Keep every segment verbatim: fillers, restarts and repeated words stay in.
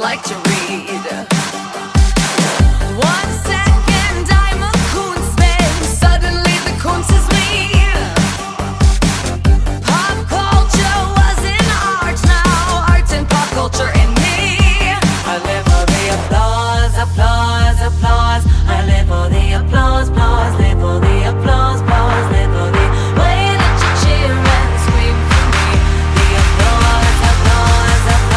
Like to read. One second I'm a Kunstman, suddenly the Kunst is me. Pop culture was in art, now art's in pop culture in me. I live for the applause, applause, applause. I live for the applause, applause, live for the applause, applause, live for the way that you cheer and scream for me. The applause, applause, applause.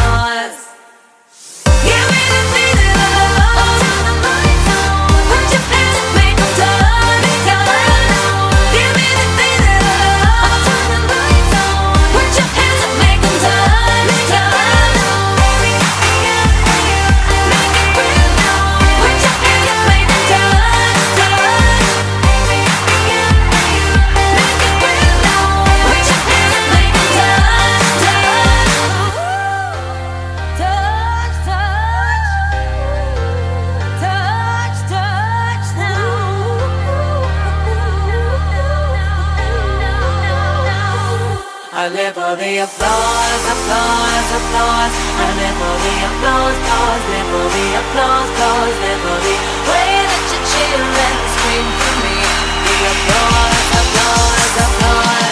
I live for the applause, applause, applause. I live for the applause, applause. Live for the applause, applause. Live for the way that you cheer and scream for me. The applause, applause, applause.